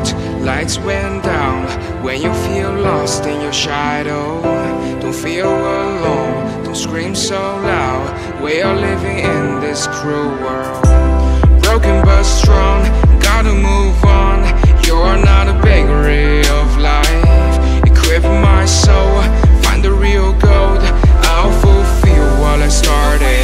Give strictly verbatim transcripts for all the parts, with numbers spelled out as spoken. out, lights went down. When you feel lost in your shadow, don't feel alone, don't scream so loud. We are living in this cruel world. Broken but strong, gotta move on. You're not a bakery of life. Equip my soul, find the real gold. I'll fulfill what I started.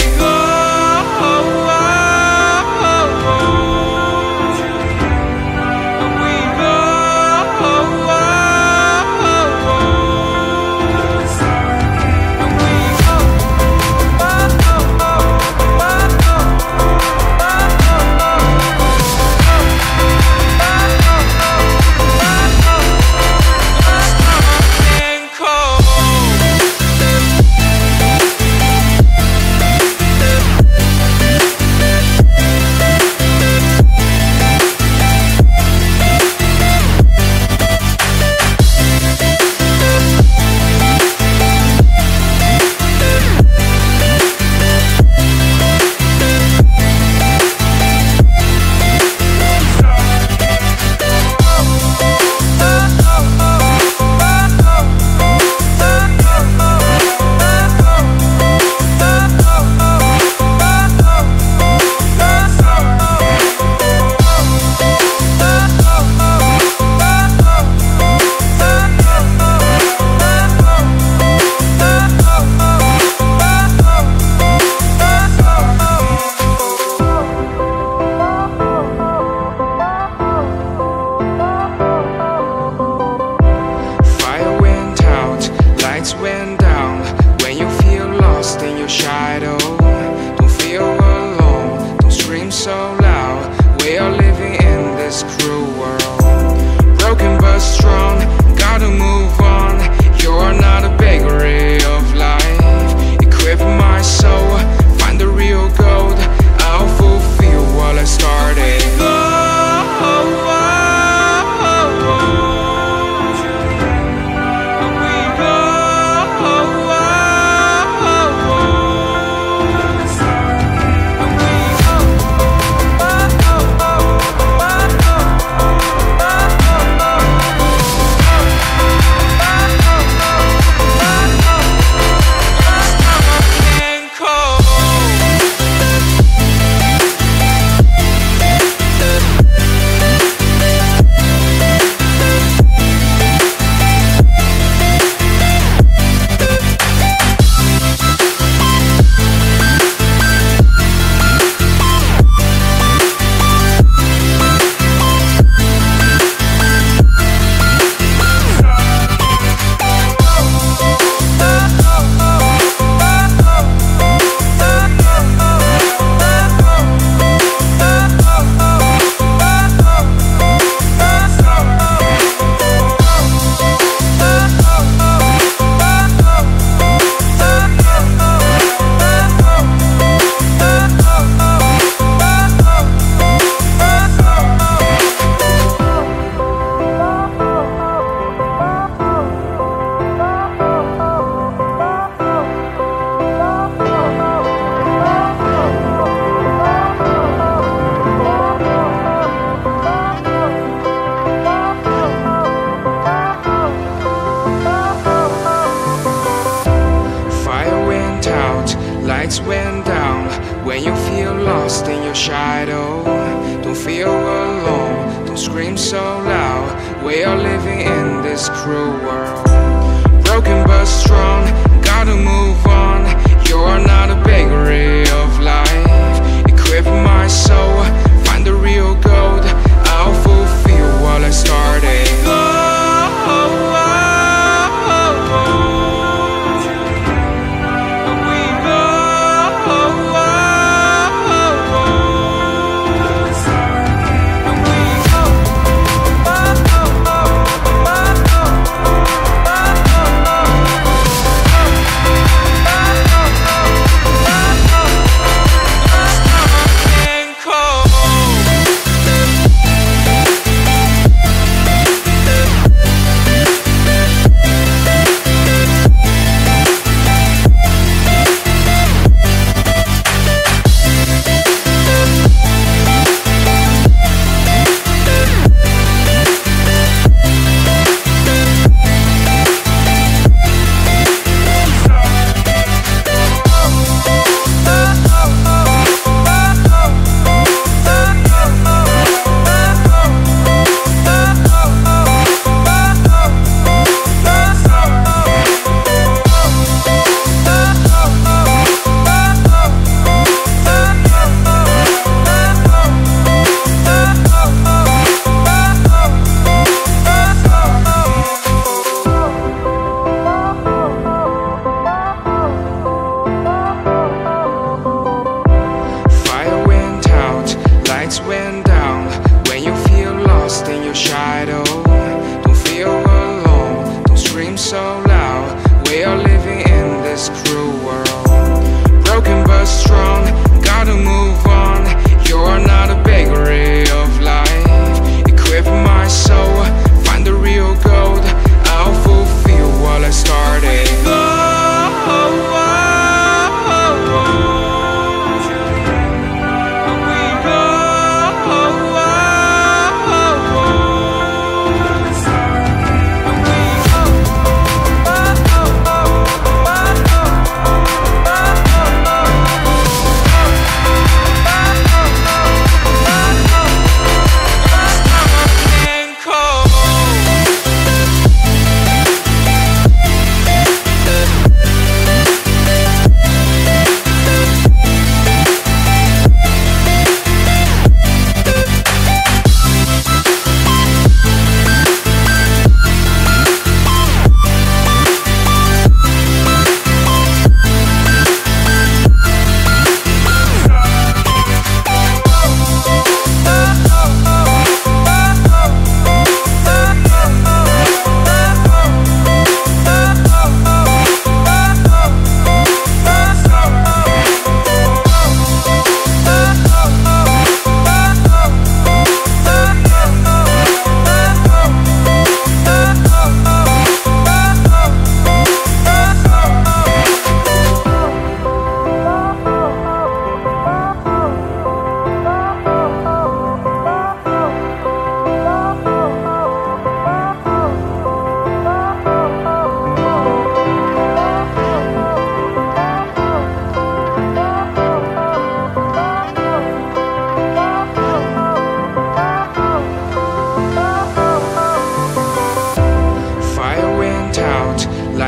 Lights went down. When you feel lost in your shadow, don't feel alone, don't scream so loud. We are living in this cruel world. Broken but strong, gotta move on. You're not a bakery of life. Equip my soul, find the real gold. I'll fulfill what I started.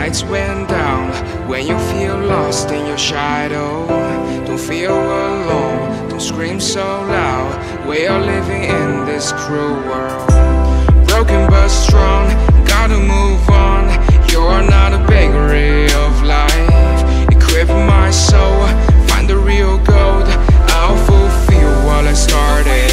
lights went down, when you feel lost in your shadow, don't feel alone, don't scream so loud, we are living in this cruel world. Broken but strong, gotta move on, you're not a bakery of life. Equip my soul, find the real gold, I'll fulfill what I started.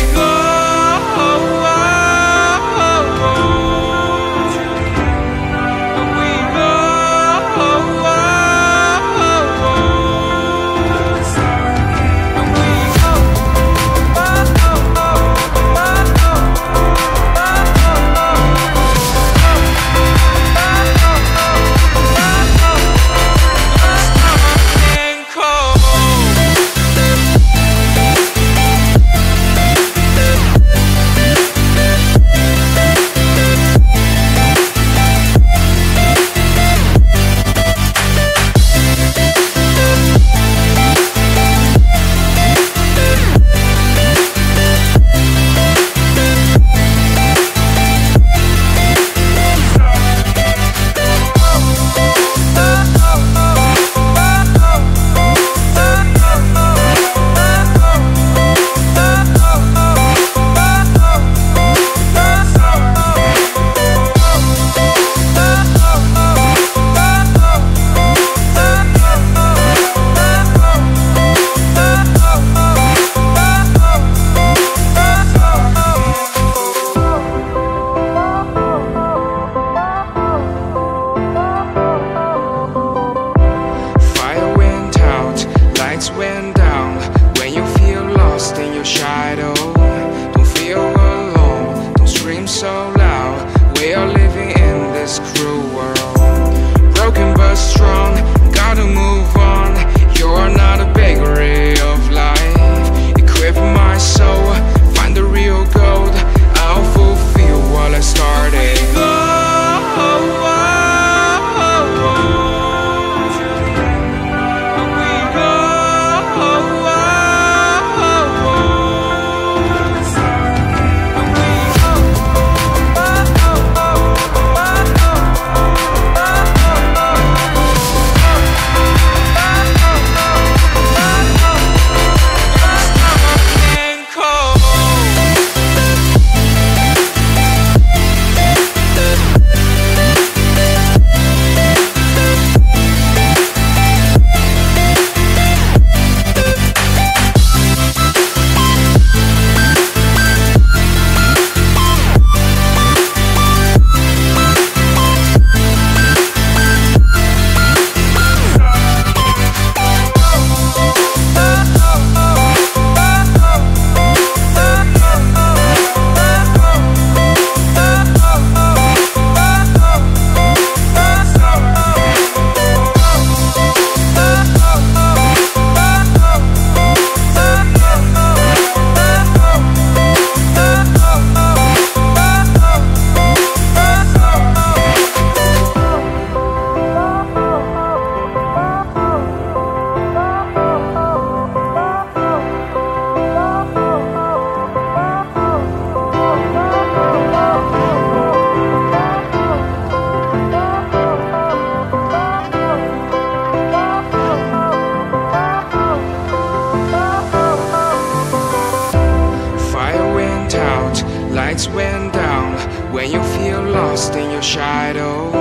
Went down, when you feel lost in your shadow,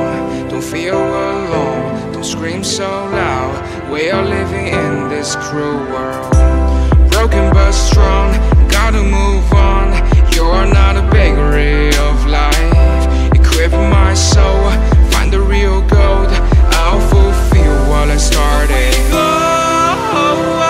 don't feel alone, don't scream so loud, we are living in this cruel world. Broken but strong, gotta move on, you're not a bakery of life. Equip my soul, find the real gold, I'll fulfill what I started. Oh, oh, oh.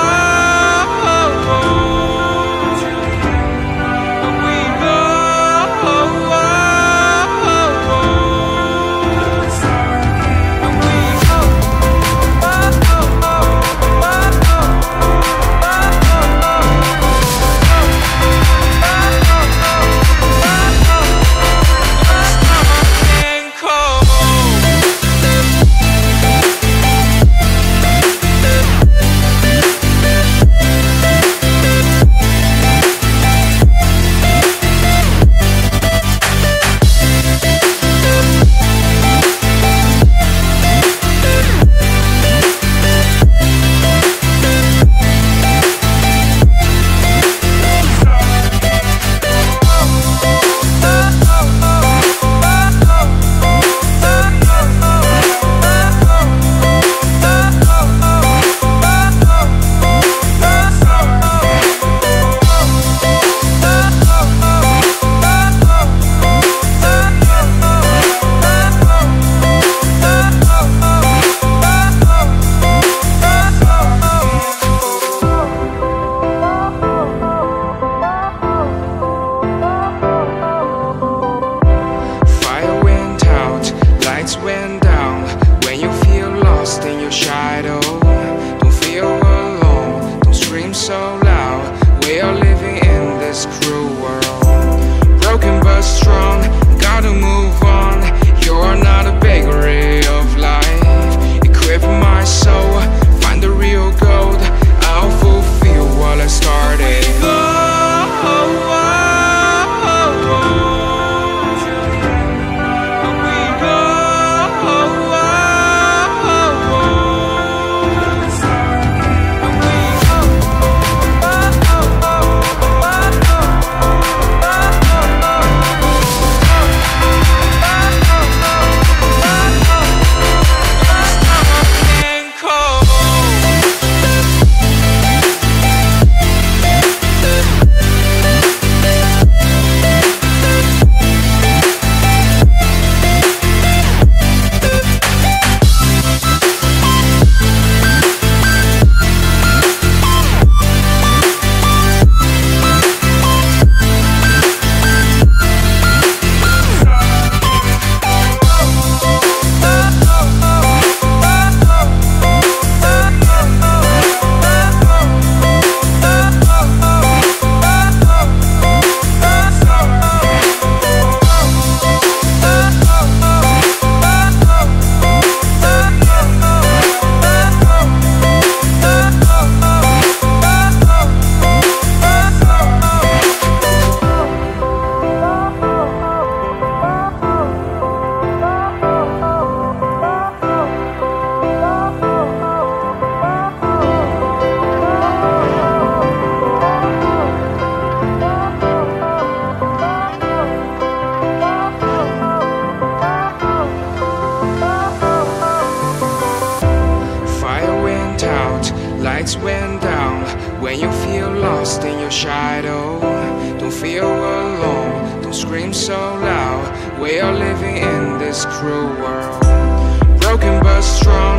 lights went down, when you feel lost in your shadow, don't feel alone, don't scream so loud. We are living in this cruel world, broken but strong.